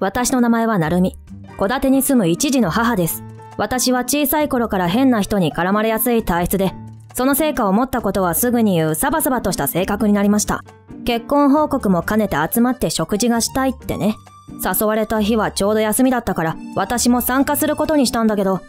私の名前はなるみ。戸建てに住む一児の母です。私は小さい頃から変な人に絡まれやすい体質で、その成果を持ったことはすぐに言うサバサバとした性格になりました。結婚報告も兼ねて集まって食事がしたいってね。誘われた日はちょうど休みだったから、私も参加することにしたんだけど、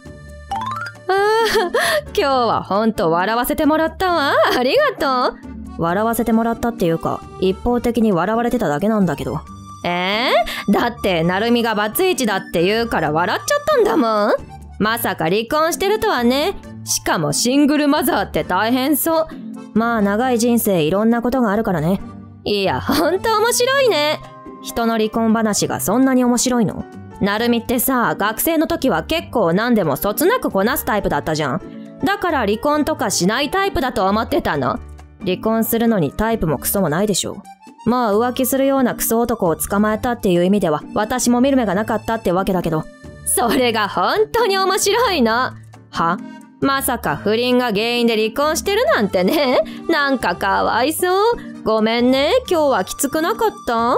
今日はほんと笑わせてもらったわ。ありがとう。笑わせてもらったっていうか、一方的に笑われてただけなんだけど。だって、なるみがバツイチだって言うから笑っちゃったんだもん。まさか離婚してるとはね。しかもシングルマザーって大変そう。まあ長い人生いろんなことがあるからね。いや、ほんと面白いね。人の離婚話がそんなに面白いの？なるみってさ、学生の時は結構何でもそつなくこなすタイプだったじゃん。だから離婚とかしないタイプだと思ってたの。離婚するのにタイプもクソもないでしょ。まあ浮気するようなクソ男を捕まえたっていう意味では私も見る目がなかったってわけだけど。それが本当に面白いの。は？まさか不倫が原因で離婚してるなんてね。なんかかわいそう。ごめんね、今日はきつくなかった？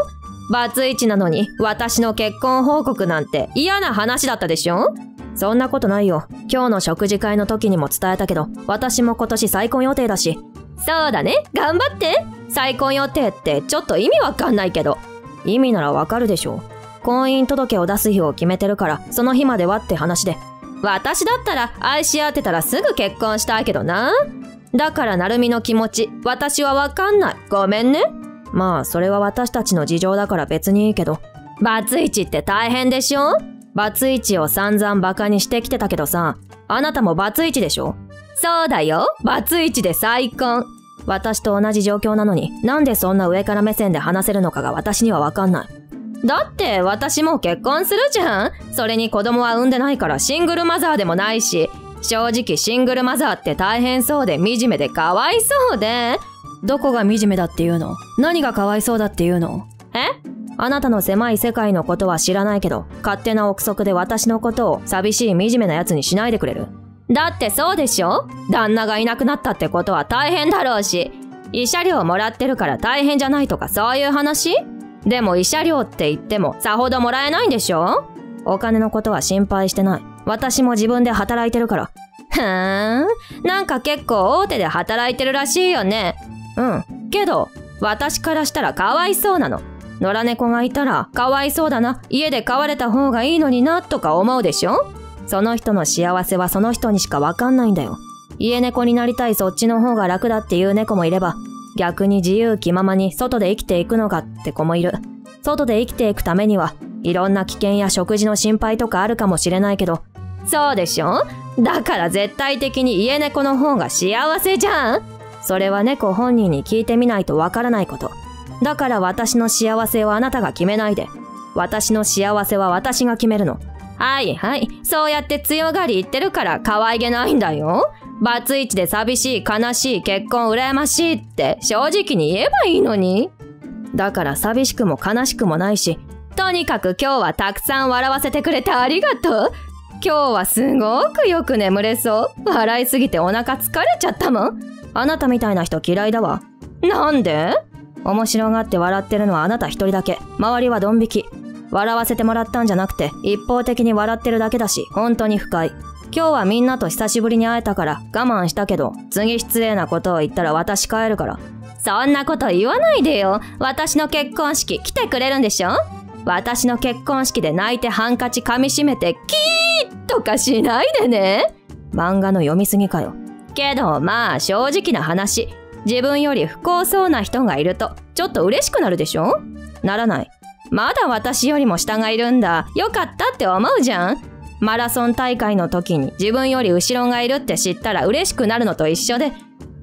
バツイチなのに私の結婚報告なんて嫌な話だったでしょ？そんなことないよ。今日の食事会の時にも伝えたけど、私も今年再婚予定だし。そうだね、頑張って。再婚予定ってちょっと意味わかんないけど。意味ならわかるでしょ。婚姻届を出す日を決めてるから、その日まではって話で。私だったら愛し合ってたらすぐ結婚したいけどな。だからなるみの気持ち、私はわかんない。ごめんね。まあ、それは私たちの事情だから別にいいけど。バツイチって大変でしょ？バツイチを散々バカにしてきてたけどさ、あなたもバツイチでしょ？そうだよ、バツイチで再婚。私と同じ状況なのに、なんでそんな上から目線で話せるのかが私にはわかんない。だって私もう結婚するじゃん。それに子供は産んでないからシングルマザーでもないし、正直シングルマザーって大変そうで惨めでかわいそうで。どこが惨めだっていうの？何がかわいそうだっていうの？え？あなたの狭い世界のことは知らないけど、勝手な憶測で私のことを寂しい惨めなやつにしないでくれる？だってそうでしょ？旦那がいなくなったってことは大変だろうし、慰謝料もらってるから大変じゃないとかそういう話？でも慰謝料って言ってもさほどもらえないんでしょ？お金のことは心配してない。私も自分で働いてるから。ふーん、なんか結構大手で働いてるらしいよね。うん。けど、私からしたらかわいそうなの。野良猫がいたらかわいそうだな、家で飼われた方がいいのになとか思うでしょ？その人の幸せはその人にしかわかんないんだよ。家猫になりたいそっちの方が楽だっていう猫もいれば、逆に自由気ままに外で生きていくのがって子もいる。外で生きていくためには、いろんな危険や食事の心配とかあるかもしれないけど、そうでしょ？だから絶対的に家猫の方が幸せじゃん。それは猫本人に聞いてみないとわからないこと。だから私の幸せはあなたが決めないで。私の幸せは私が決めるの。はいはい。そうやって強がり言ってるから可愛げないんだよ。バツイチで寂しい、悲しい、結婚羨ましいって正直に言えばいいのに。だから寂しくも悲しくもないし、とにかく今日はたくさん笑わせてくれてありがとう。今日はすごくよく眠れそう。笑いすぎてお腹疲れちゃったもん。あなたみたいな人嫌いだわ。なんで？面白がって笑ってるのはあなた一人だけ。周りはドン引き。笑わせてもらったんじゃなくて、一方的に笑ってるだけだし、本当に不快。今日はみんなと久しぶりに会えたから我慢したけど、次失礼なことを言ったら私帰るから。そんなこと言わないでよ。私の結婚式来てくれるんでしょ？私の結婚式で泣いてハンカチ噛み締めて、キーッとかしないでね。漫画の読みすぎかよ。けどまあ正直な話、自分より不幸そうな人がいると、ちょっと嬉しくなるでしょ？ならない。まだ私よりも下がいるんだ。よかったって思うじゃん。マラソン大会の時に自分より後ろがいるって知ったら嬉しくなるのと一緒で、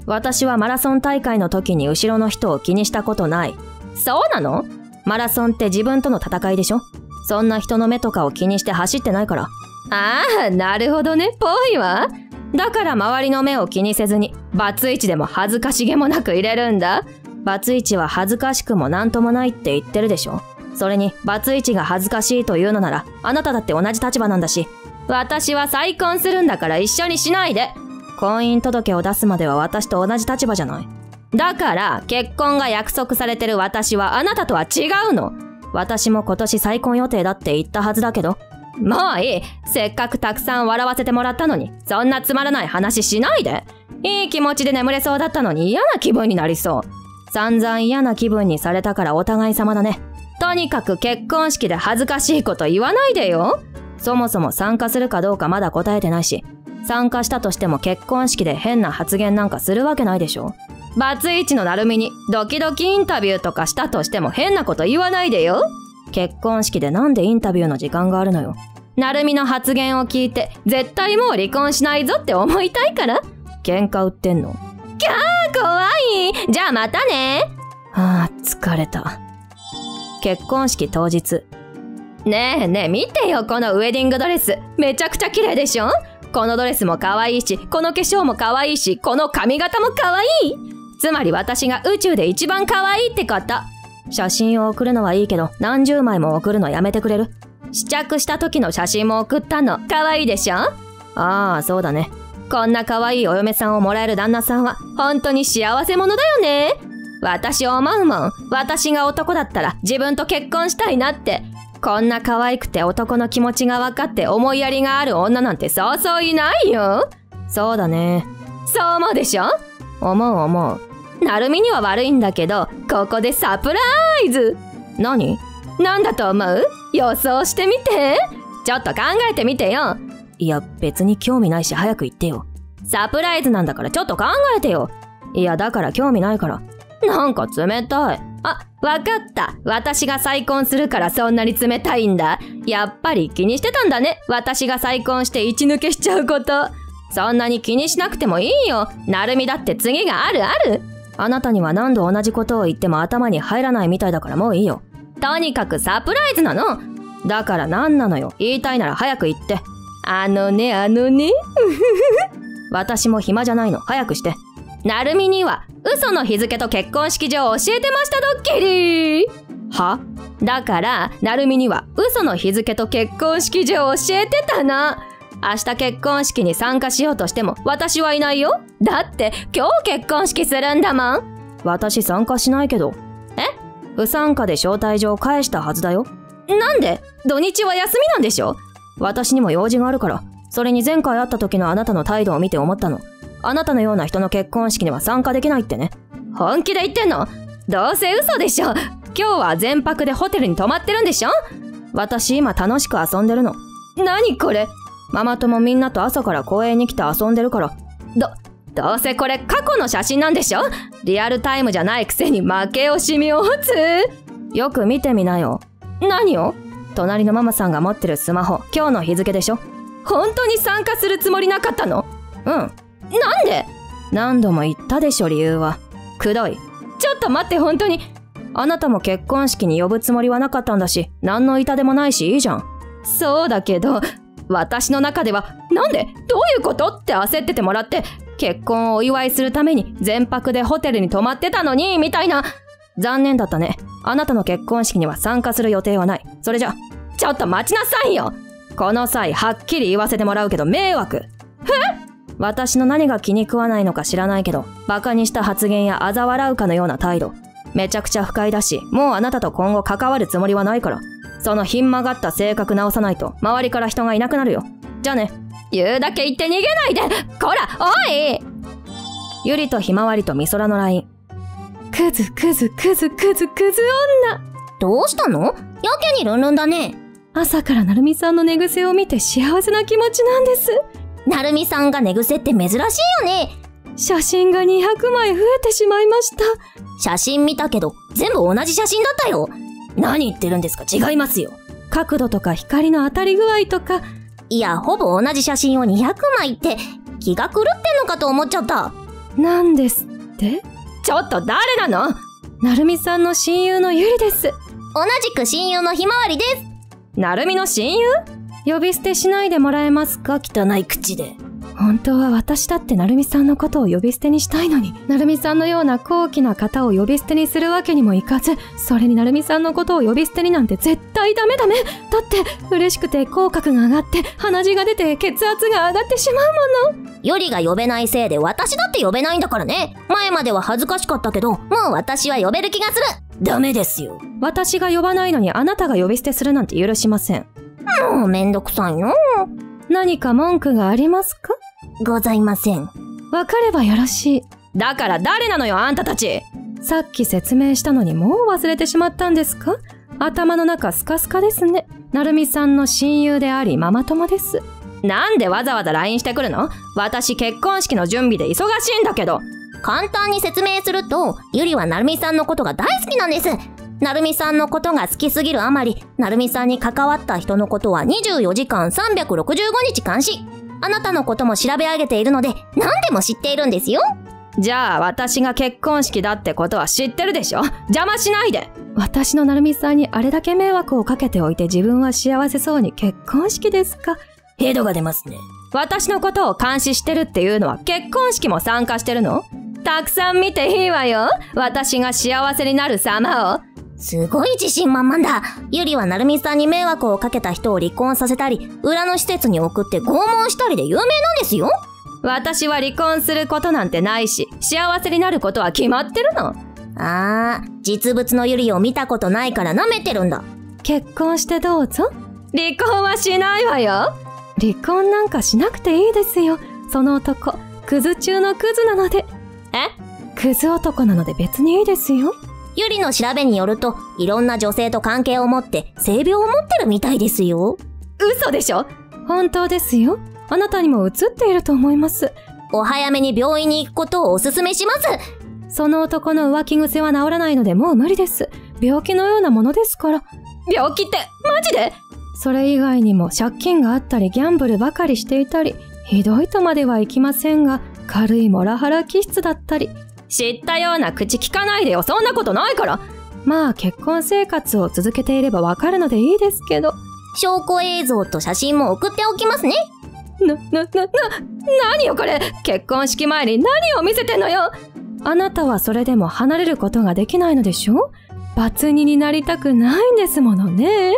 私はマラソン大会の時に後ろの人を気にしたことない。そうなの？マラソンって自分との戦いでしょ？そんな人の目とかを気にして走ってないから。ああ、なるほどね。ぽいわ。だから周りの目を気にせずに、バツイチでも恥ずかしげもなく入れるんだ。バツイチは恥ずかしくもなんともないって言ってるでしょ？それに、バツイチが恥ずかしいというのなら、あなただって同じ立場なんだし。私は再婚するんだから一緒にしないで。婚姻届を出すまでは私と同じ立場じゃない。だから、結婚が約束されてる私はあなたとは違うの。私も今年再婚予定だって言ったはずだけど。もういい。せっかくたくさん笑わせてもらったのに、そんなつまらない話しないで。いい気持ちで眠れそうだったのに嫌な気分になりそう。散々嫌な気分にされたからお互い様だね。とにかく結婚式で恥ずかしいこと言わないでよ。そもそも参加するかどうかまだ答えてないし、参加したとしても結婚式で変な発言なんかするわけないでしょ。バツイチのなるみにドキドキインタビューとかしたとしても変なこと言わないでよ。結婚式でなんでインタビューの時間があるのよ。なるみの発言を聞いて絶対もう離婚しないぞって思いたいから。喧嘩売ってんの。きゃー怖い。じゃあまたね。はあ、疲れた。結婚式当日。ねえねえ見てよ、このウェディングドレス。めちゃくちゃ綺麗でしょ。このドレスも可愛いし、この化粧も可愛いし、この髪型も可愛い。つまり私が宇宙で一番可愛いってこと。写真を送るのはいいけど、何十枚も送るのやめてくれる？試着した時の写真も送ったの。可愛いでしょ？ああ、そうだね。こんな可愛いお嫁さんをもらえる旦那さんは、本当に幸せ者だよね。私思うもん。私が男だったら自分と結婚したいなって。こんな可愛くて男の気持ちが分かって思いやりがある女なんてそうそういないよ。そうだね。そう思うでしょ？思う思う。なるみには悪いんだけど、ここでサプライズ。何？なんだと思う？予想してみて。ちょっと考えてみてよ。いや、別に興味ないし早く言ってよ。サプライズなんだからちょっと考えてよ。いや、だから興味ないから。なんか冷たい。あ、わかった。私が再婚するからそんなに冷たいんだ。やっぱり気にしてたんだね。私が再婚して一抜けしちゃうこと。そんなに気にしなくてもいいよ。なるみだって次があるある。あなたには何度同じことを言っても頭に入らないみたいだからもういいよ。とにかくサプライズなの。だから何なのよ。言いたいなら早く言って。あのね。私も暇じゃないの。早くして。なるみには嘘の日付と結婚式場を教えてましたドッキリ。は？だから、なるみには嘘の日付と結婚式場を教えてたな。明日結婚式に参加しようとしても私はいないよ。だって今日結婚式するんだもん。私参加しないけど。え？不参加で招待状返したはずだよ。なんで？土日は休みなんでしょ？私にも用事があるから。それに前回会った時のあなたの態度を見て思ったの。あなたのような人の結婚式には参加できないってね。本気で言ってんの？どうせ嘘でしょ。今日は全泊でホテルに泊まってるんでしょ？私今楽しく遊んでるの。何これ？ママ友みんなと朝から公園に来て遊んでるから。どうせこれ過去の写真なんでしょ？リアルタイムじゃないくせに負け惜しみを打つ。よく見てみなよ。何を？隣のママさんが持ってるスマホ、今日の日付でしょ？本当に参加するつもりなかったの？うん。なんで？何度も言ったでしょ理由は。くどい。ちょっと待って、本当に。あなたも結婚式に呼ぶつもりはなかったんだし、何の痛手もないしいいじゃん。そうだけど、私の中では、なんで？どういうこと？って焦っててもらって、結婚をお祝いするために全泊でホテルに泊まってたのに、みたいな。残念だったね。あなたの結婚式には参加する予定はない。それじゃ、ちょっと待ちなさいよ。この際、はっきり言わせてもらうけど迷惑。私の何が気に食わないのか知らないけど、バカにした発言や嘲笑うかのような態度。めちゃくちゃ不快だし、もうあなたと今後関わるつもりはないから。そのひん曲がった性格直さないと、周りから人がいなくなるよ。じゃあね。言うだけ言って逃げないで。こら、おい！ゆりとひまわりとみそらのライン。クズ女。どうしたの？やけにルンルンだね。朝からなるみさんの寝癖を見て幸せな気持ちなんです。なるみさんが寝癖って珍しいよね。写真が200枚増えてしまいました。写真見たけど、全部同じ写真だったよ。何言ってるんですか？違いますよ。角度とか光の当たり具合とか。いや、ほぼ同じ写真を200枚って気が狂ってんのかと思っちゃった。なんですって？ちょっと誰なの？なるみさんの親友のゆりです。同じく親友のひまわりです。なるみの親友？呼び捨てしないでもらえますか？汚い口で。本当は私だってなるみさんのことを呼び捨てにしたいのに、なるみさんのような高貴な方を呼び捨てにするわけにもいかず、それになるみさんのことを呼び捨てになんて絶対ダメ。だって嬉しくて口角が上がって鼻血が出て血圧が上がってしまうもの。よりが呼べないせいで私だって呼べないんだからね。前までは恥ずかしかったけど、もう私は呼べる気がする。ダメですよ。私が呼ばないのにあなたが呼び捨てするなんて許しません。もうめんどくさいの。何か文句がありますか？ございません。わかればよろしい。だから誰なのよ、あんたたち。さっき説明したのにもう忘れてしまったんですか？頭の中スカスカですね。なるみさんの親友でありママ友です。なんでわざわざ LINE してくるの？私結婚式の準備で忙しいんだけど。簡単に説明すると、ゆりはなるみさんのことが大好きなんです。なるみさんのことが好きすぎるあまり、なるみさんに関わった人のことは24時間365日監視。あなたのことも調べ上げているので、何でも知っているんですよ。じゃあ私が結婚式だってことは知ってるでしょ。邪魔しないで。私のなるみさんにあれだけ迷惑をかけておいて、自分は幸せそうに結婚式ですか。ヘドが出ますね。私のことを監視してるっていうのは結婚式も参加してるの？たくさん見ていいわよ。私が幸せになる様を。すごい自信満々だ。ゆりはなるみさんに迷惑をかけた人を離婚させたり、裏の施設に送って拷問したりで有名なんですよ。私は離婚することなんてないし、幸せになることは決まってるの。ああ、実物のゆりを見たことないから舐めてるんだ。結婚してどうぞ。離婚はしないわよ。離婚なんかしなくていいですよ。その男、クズ中のクズなので。え？クズ男なので別にいいですよ。ゆりの調べによると、いろんな女性と関係を持って性病を持ってるみたいですよ。嘘でしょ？本当ですよ。あなたにも映っていると思います。お早めに病院に行くことをお勧めします。その男の浮気癖は治らないのでもう無理です。病気のようなものですから。病気って、マジで？それ以外にも借金があったり、ギャンブルばかりしていたり、ひどいとまではいきませんが、軽いモラハラ気質だったり。知ったような口聞かないでよ。そんなことないから。まあ結婚生活を続けていればわかるのでいいですけど。証拠映像と写真も送っておきますね。何よこれ。結婚式前に何を見せてんのよ。あなたはそれでも離れることができないのでしょ？バツ2になりたくないんですものね。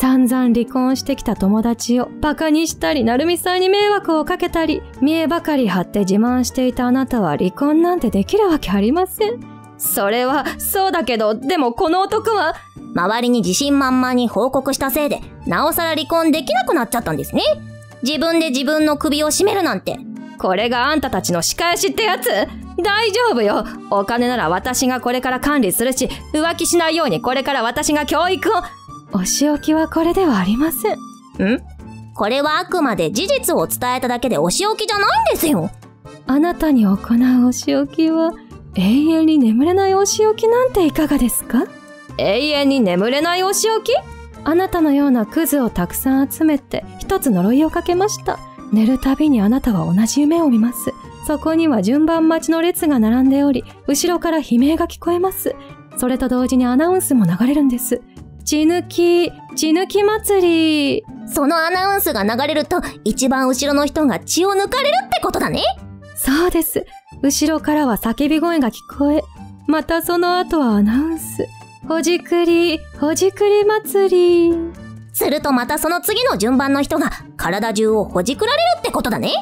散々離婚してきた友達をバカにしたり、なるみさんに迷惑をかけたり、見栄ばかり張って自慢していたあなたは離婚なんてできるわけありません。それはそうだけど、でもこの男は周りに自信満々に報告したせいで、なおさら離婚できなくなっちゃったんですね。自分で自分の首を絞めるなんて。これがあんたたちの仕返しってやつ？大丈夫よ。お金なら私がこれから管理するし、浮気しないようにこれから私が教育を。お仕置きはこれではありません。ん？これはあくまで事実を伝えただけでお仕置きじゃないんですよ。あなたに行うお仕置きは、永遠に眠れないお仕置きなんていかがですか？永遠に眠れないお仕置き？あなたのようなクズをたくさん集めて一つ呪いをかけました。寝るたびにあなたは同じ夢を見ます。そこには順番待ちの列が並んでおり、後ろから悲鳴が聞こえます。それと同時にアナウンスも流れるんです。血抜き祭り。そのアナウンスが流れると、一番後ろの人が血を抜かれるってことだね。そうです。後ろからは叫び声が聞こえ、またその後はアナウンス。ほじくり祭り。するとまたその次の順番の人が体中をほじくられるってことだね。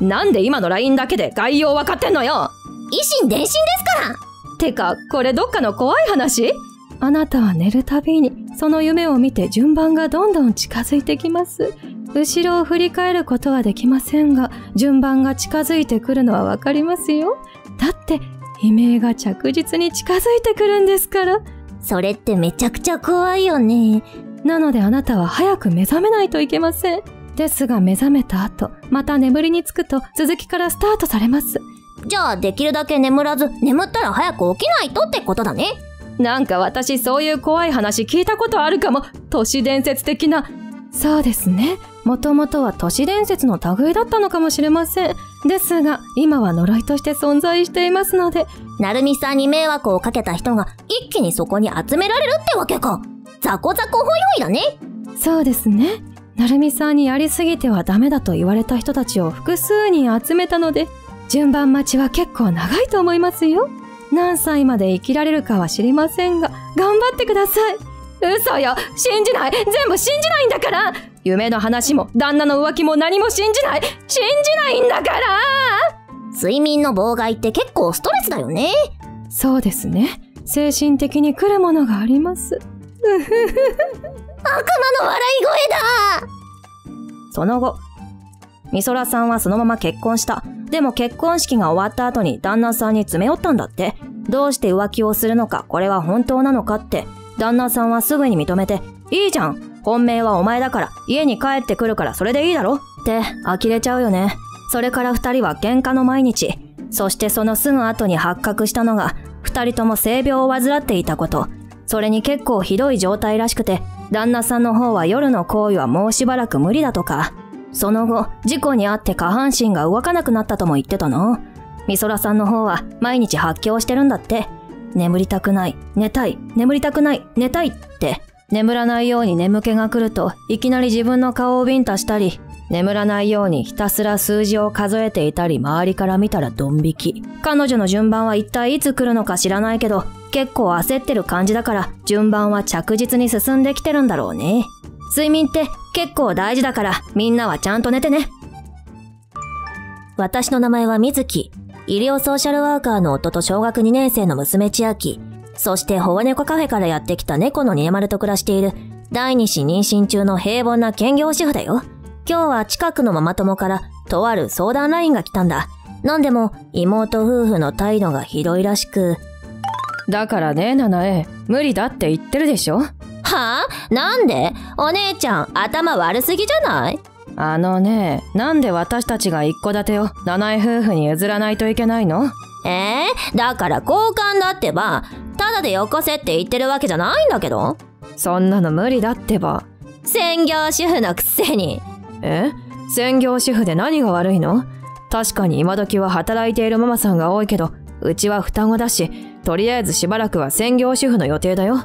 なんで今の LINE だけで概要分かってんのよ。以心伝心ですから。てか、これどっかの怖い話？あなたは寝るたびにその夢を見て順番がどんどん近づいてきます。後ろを振り返ることはできませんが、順番が近づいてくるのはわかりますよ。だって、悲鳴が着実に近づいてくるんですから。それってめちゃくちゃ怖いよね。なのであなたは早く目覚めないといけません。ですが目覚めた後、また眠りにつくと続きからスタートされます。じゃあできるだけ眠らず、眠ったら早く起きないとってことだね。なんか私そういう怖い話聞いたことあるかも。都市伝説的な。そうですね。もともとは都市伝説の類だったのかもしれません。ですが、今は呪いとして存在していますので。なるみさんに迷惑をかけた人が一気にそこに集められるってわけか。ザコザコホイホイだね。そうですね。なるみさんにやりすぎてはダメだと言われた人たちを複数人集めたので、順番待ちは結構長いと思いますよ。何歳まで生きられるかは知りませんが、頑張ってください。嘘よ。信じない。全部信じないんだから。夢の話も旦那の浮気も何も信じないんだから。睡眠の妨害って結構ストレスだよね。そうですね。精神的に来るものがあります。悪魔の笑い声だ。その後、美空さんはそのまま結婚した。でも結婚式が終わった後に旦那さんに詰め寄ったんだって。どうして浮気をするのか、これは本当なのかって。旦那さんはすぐに認めて、いいじゃん。本命はお前だから、家に帰ってくるからそれでいいだろって呆れちゃうよね。それから二人は喧嘩の毎日。そしてそのすぐ後に発覚したのが、二人とも性病を患っていたこと。それに結構ひどい状態らしくて、旦那さんの方は夜の行為はもうしばらく無理だとか。その後、事故に遭って下半身が動かなくなったとも言ってたの。美空さんの方は毎日発狂してるんだって。眠りたくない、寝たい、眠りたくない、寝たいって。眠らないように眠気が来ると、いきなり自分の顔をビンタしたり、眠らないようにひたすら数字を数えていたり、周りから見たらドン引き。彼女の順番は一体いつ来るのか知らないけど、結構焦ってる感じだから、順番は着実に進んできてるんだろうね。睡眠って結構大事だから、みんなはちゃんと寝てね。私の名前は水木。医療ソーシャルワーカーの夫と小学2年生の娘千秋。そして保護猫カフェからやってきた猫のニエマルと暮らしている、第二子妊娠中の平凡な兼業主婦だよ。今日は近くのママ友からとある相談ラインが来たんだ。なんでも妹夫婦の態度がひどいらしく。だからね、七重、無理だって言ってるでしょ。はあ？なんで？お姉ちゃん、頭悪すぎじゃない？あのね、なんで私たちが一戸建てを七重夫婦に譲らないといけないの？だから交換だってば、ただでよこせって言ってるわけじゃないんだけど。そんなの無理だってば。専業主婦のくせに。専業主婦で何が悪いの？確かに今時は働いているママさんが多いけど、うちは双子だし、とりあえずしばらくは専業主婦の予定だよ。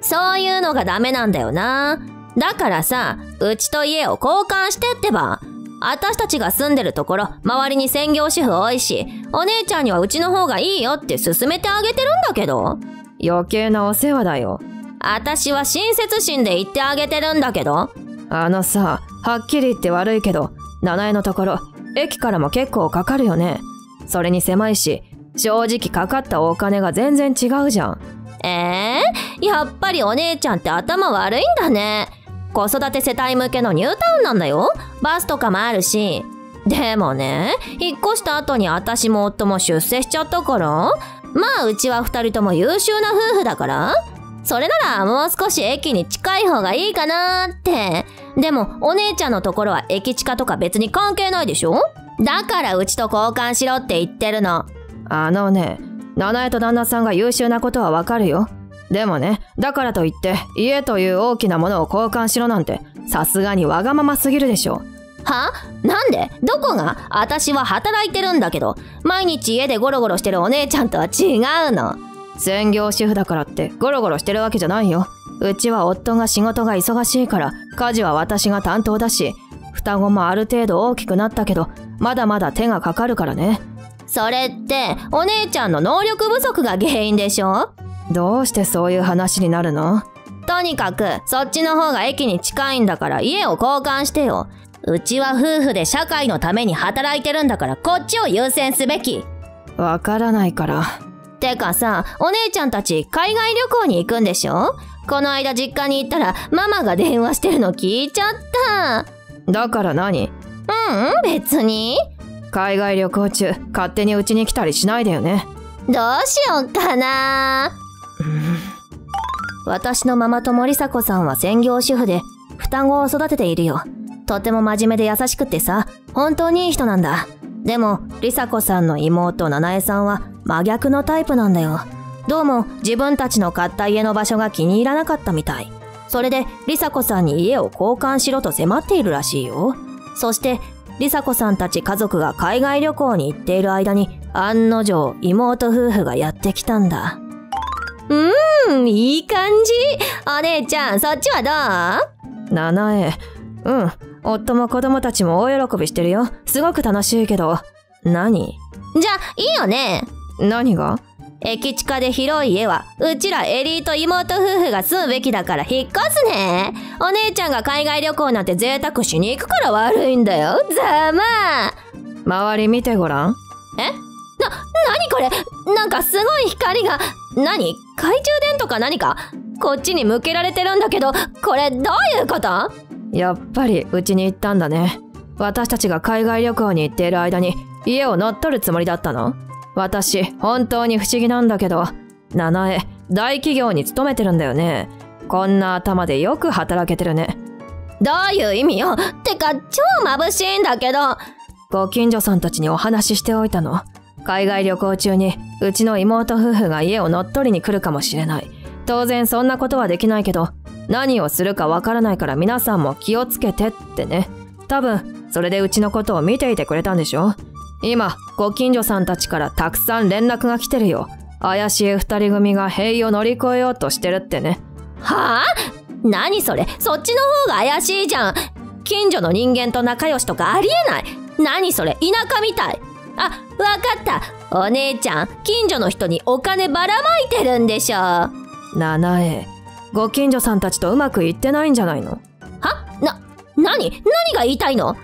そういうのがダメなんだよな。だからさ、うちと家を交換してってば。私たちが住んでるところ、周りに専業主婦多いし、お姉ちゃんにはうちの方がいいよって勧めてあげてるんだけど。余計なお世話だよ。私は親切心で言ってあげてるんだけど。あのさ、はっきり言って悪いけど、七重のところ、駅からも結構かかるよね。それに狭いし、正直かかったお金が全然違うじゃん。やっぱりお姉ちゃんって頭悪いんだね。子育て世帯向けのニュータウンなんだよ。バスとかもあるし。でもね、引っ越した後に私も夫も出世しちゃったから、まあうちは二人とも優秀な夫婦だから、それならもう少し駅に近い方がいいかなーって。でもお姉ちゃんのところは駅近とか別に関係ないでしょ？だからうちと交換しろって言ってるの。あのね、七重と旦那さんが優秀なことはわかるよ。でもね、だからといって家という大きなものを交換しろなんて、さすがにわがまますぎるでしょ。は？なんで？どこが？私は働いてるんだけど、毎日家でゴロゴロしてるお姉ちゃんとは違うの。専業主婦だからってゴロゴロしてるわけじゃないよ。うちは夫が仕事が忙しいから、家事は私が担当だし、双子もある程度大きくなったけど、まだまだ手がかかるからね。それってお姉ちゃんの能力不足が原因でしょ？どうしてそういう話になるの？とにかくそっちの方が駅に近いんだから家を交換してよ。うちは夫婦で社会のために働いてるんだから、こっちを優先すべき。わからないから。てかさ、お姉ちゃんたち海外旅行に行くんでしょ？この間実家に行ったらママが電話してるの聞いちゃった。だから何？別に。海外旅行中、勝手にうちに来たりしないでよね。どうしようかな。私のママ友梨紗子さんは専業主婦で双子を育てているよ。とても真面目で優しくてさ、本当にいい人なんだ。でも梨紗子さんの妹七重さんは真逆のタイプなんだよ。どうも自分たちの買った家の場所が気に入らなかったみたい。それで梨紗子さんに家を交換しろと迫っているらしいよ。そして梨紗子さんたち家族が海外旅行に行っている間に、案の定妹夫婦がやってきたんだ。いい感じ。お姉ちゃん、そっちはどう？七重、夫も子供たちも大喜びしてるよ。すごく楽しいけど。何？じゃあ、いいよね。何が？駅近で広い家は、うちらエリート妹夫婦が住むべきだから引っ越すね。お姉ちゃんが海外旅行なんて贅沢しに行くから悪いんだよ。ざま。周り見てごらん。何これ？なんかすごい光が、何？懐中電灯か何かこっちに向けられてるんだけど、これどういうこと？やっぱりうちに行ったんだね。私たちが海外旅行に行っている間に家を乗っ取るつもりだったの？私、本当に不思議なんだけど、ナナエ、大企業に勤めてるんだよね。こんな頭でよく働けてるね。どういう意味よ？てか、超眩しいんだけど。ご近所さんたちにお話ししておいたの。海外旅行中に、うちの妹夫婦が家を乗っ取りに来るかもしれない。当然そんなことはできないけど、何をするかわからないから皆さんも気をつけてってね。多分、それでうちのことを見ていてくれたんでしょ？今、ご近所さんたちからたくさん連絡が来てるよ。怪しい二人組が塀を乗り越えようとしてるってね。はぁ？何それ、そっちの方が怪しいじゃん。近所の人間と仲良しとかありえない。何それ、田舎みたい。あ、わかった。お姉ちゃん、近所の人にお金ばらまいてるんでしょ。ナナエ、ご近所さんたちとうまくいってないんじゃないの？は？何が言いたいの？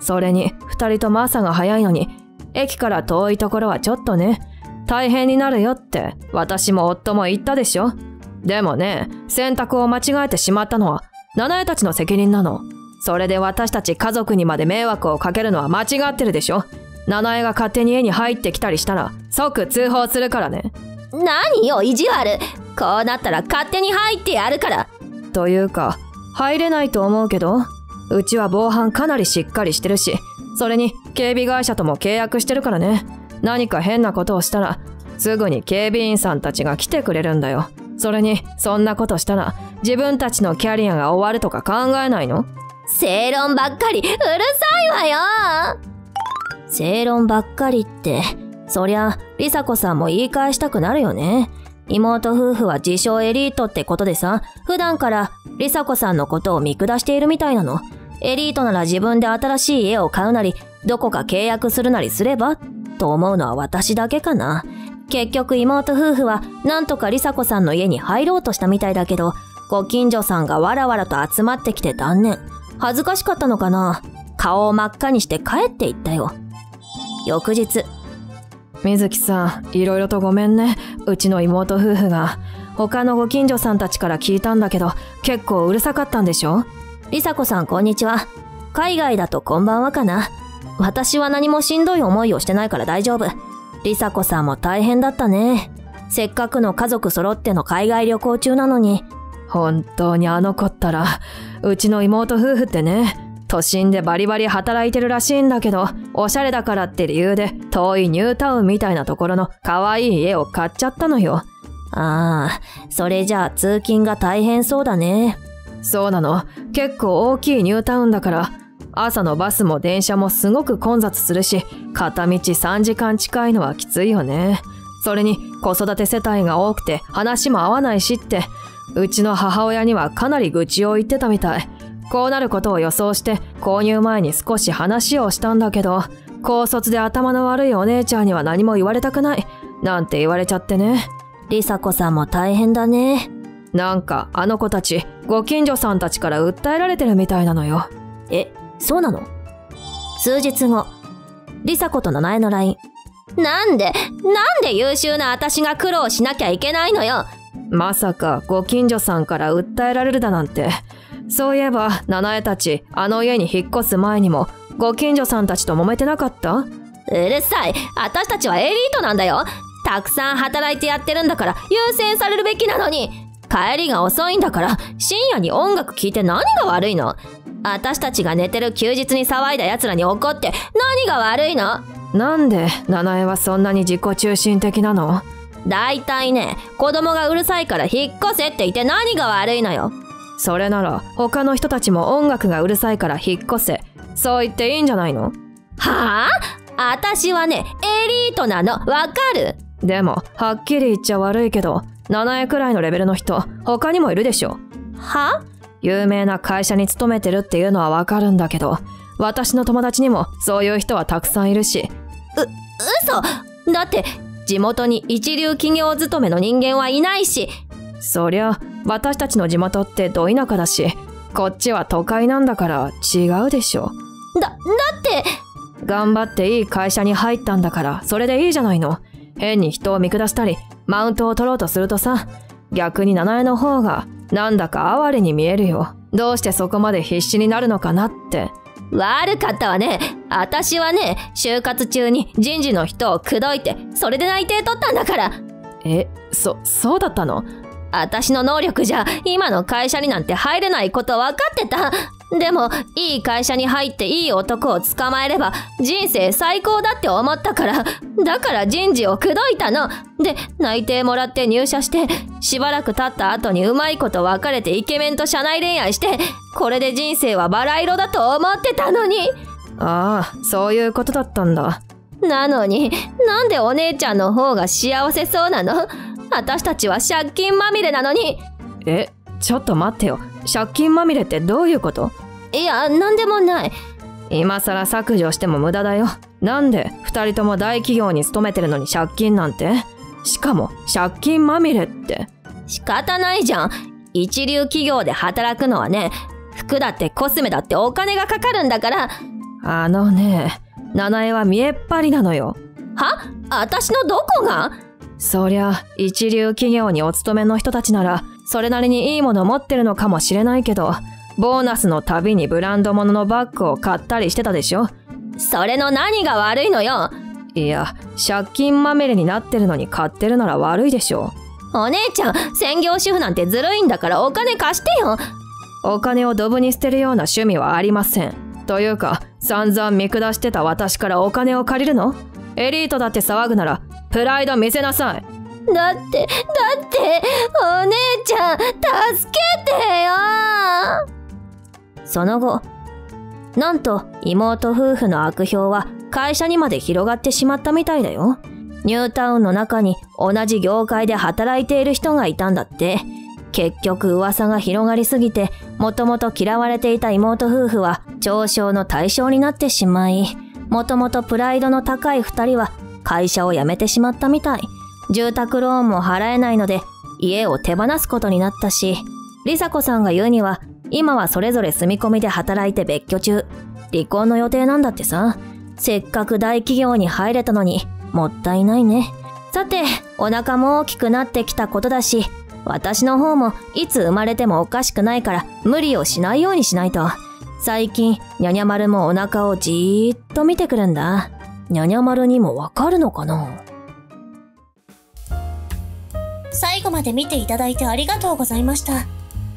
それに、二人とも朝が早いのに、駅から遠いところはちょっとね、大変になるよって、私も夫も言ったでしょ。でもね、選択を間違えてしまったのは、ナナエたちの責任なの。それで私たち家族にまで迷惑をかけるのは間違ってるでしょ。ナナエが勝手に家に入ってきたりしたら、即通報するからね。何よ、意地悪。こうなったら勝手に入ってやるから。というか、入れないと思うけど、うちは防犯かなりしっかりしてるし、それに警備会社とも契約してるからね。何か変なことをしたら、すぐに警備員さんたちが来てくれるんだよ。それに、そんなことしたら、自分たちのキャリアが終わるとか考えないの？正論ばっかり、うるさいわよ！正論ばっかりって、そりゃ、梨紗子さんも言い返したくなるよね。妹夫婦は自称エリートってことでさ、普段から梨紗子さんのことを見下しているみたいなの。エリートなら自分で新しい家を買うなり、どこか契約するなりすれば、と思うのは私だけかな。結局妹夫婦はなんとか梨紗子さんの家に入ろうとしたみたいだけど、ご近所さんがわらわらと集まってきて断念。恥ずかしかったのかな。顔を真っ赤にして帰っていったよ。翌日。水木さん、いろいろとごめんね。うちの妹夫婦が。他のご近所さんたちから聞いたんだけど、結構うるさかったんでしょ？梨紗子さん、こんにちは。海外だとこんばんはかな。私は何もしんどい思いをしてないから大丈夫。梨紗子さんも大変だったね。せっかくの家族揃っての海外旅行中なのに。本当にあの子ったら、うちの妹夫婦ってね、都心でバリバリ働いてるらしいんだけど、おしゃれだからって理由で、遠いニュータウンみたいなところの可愛い家を買っちゃったのよ。ああ、それじゃあ通勤が大変そうだね。そうなの。結構大きいニュータウンだから、朝のバスも電車もすごく混雑するし、片道3時間近いのはきついよね。それに子育て世帯が多くて話も合わないしって、うちの母親にはかなり愚痴を言ってたみたい。こうなることを予想して購入前に少し話をしたんだけど、高卒で頭の悪いお姉ちゃんには何も言われたくない、なんて言われちゃってね。梨紗子さんも大変だね。なんかあの子たち、ご近所さんたちから訴えられてるみたいなのよ。え？そうなの？数日後、梨紗子と七重の LINE。なんで優秀な私が苦労しなきゃいけないのよ。まさかご近所さんから訴えられるだなんて。そういえば七重たち、あの家に引っ越す前にもご近所さんたちと揉めてなかった？うるさい。私たちはエリートなんだよ。たくさん働いてやってるんだから優先されるべきなのに。帰りが遅いんだから深夜に音楽聴いて何が悪いの？私たちが寝てる休日に騒いだ奴らに怒って何が悪いの？なんで七重はそんなに自己中心的なの？だいたいね、子供がうるさいから引っ越せって言って何が悪いのよ。それなら他の人たちも音楽がうるさいから引っ越せ、そう言っていいんじゃないの？はあ？私はね、エリートなの、わかる？でもはっきり言っちゃ悪いけど、七重くらいのレベルの人他にもいるでしょ。は？有名な会社に勤めてるっていうのはわかるんだけど、私の友達にもそういう人はたくさんいるし。嘘だって、地元に一流企業勤めの人間はいないし。そりゃ私たちの地元ってど田舎だし、こっちは都会なんだから違うでしょ。だって頑張っていい会社に入ったんだからそれでいいじゃないの。変に人を見下したりマウントを取ろうとするとさ、逆にナナエの方がなんだか哀れに見えるよ。どうしてそこまで必死になるのかなって。悪かったわね。私はね、就活中に人事の人を口説いて、それで内定取ったんだから。え、そうだったの？私の能力じゃ今の会社になんて入れないこと分かってた。でもいい会社に入っていい男を捕まえれば人生最高だって思ったから、だから人事を口説いたの。で内定もらって入社して、しばらく経った後にうまいこと別れてイケメンと社内恋愛して、これで人生はバラ色だと思ってたのに。ああ、そういうことだったんだ。なのになんでお姉ちゃんの方が幸せそうなの？私たちは借金まみれなのに。え、ちょっと待ってよ。借金まみれってどういうこと？いや、なんでもない。今さら削除しても無駄だよ。なんで2人とも大企業に勤めてるのに借金なんて。しかも借金まみれって。仕方ないじゃん。一流企業で働くのはね、服だってコスメだってお金がかかるんだから。あのね、ナナエは見えっ張りなのよ。は？私のどこが？そりゃ一流企業にお勤めの人たちならそれなりにいいもの持ってるのかもしれないけど、ボーナスのたびにブランド物のバッグを買ったりしてたでしょ。それの何が悪いのよ。いや、借金まみれになってるのに買ってるなら悪いでしょ。お姉ちゃん、専業主婦なんてずるいんだからお金貸してよ。お金をドブに捨てるような趣味はありません。というか散々見下してた私からお金を借りるの？エリートだって騒ぐならプライド見せなさい。だってお姉ちゃん助けてよ。その後、なんと妹夫婦の悪評は会社にまで広がってしまったみたいだよ。ニュータウンの中に同じ業界で働いている人がいたんだって。結局噂が広がりすぎて、もともと嫌われていた妹夫婦は嘲笑の対象になってしまい、もともとプライドの高い2人は会社を辞めてしまったみたい。住宅ローンも払えないので家を手放すことになったし、梨紗子さんが言うには今はそれぞれ住み込みで働いて別居中、離婚の予定なんだってさ。せっかく大企業に入れたのにもったいないね。さて、お腹も大きくなってきたことだし、私の方もいつ生まれてもおかしくないから無理をしないようにしないと。最近にゃにゃ丸もお腹をじーっと見てくるんだ。にゃにゃ丸にもわかるのかな？最後まで見ていただいてありがとうございました。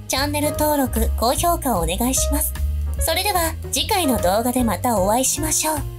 チャンネル登録、高評価をお願いします。それでは次回の動画でまたお会いしましょう。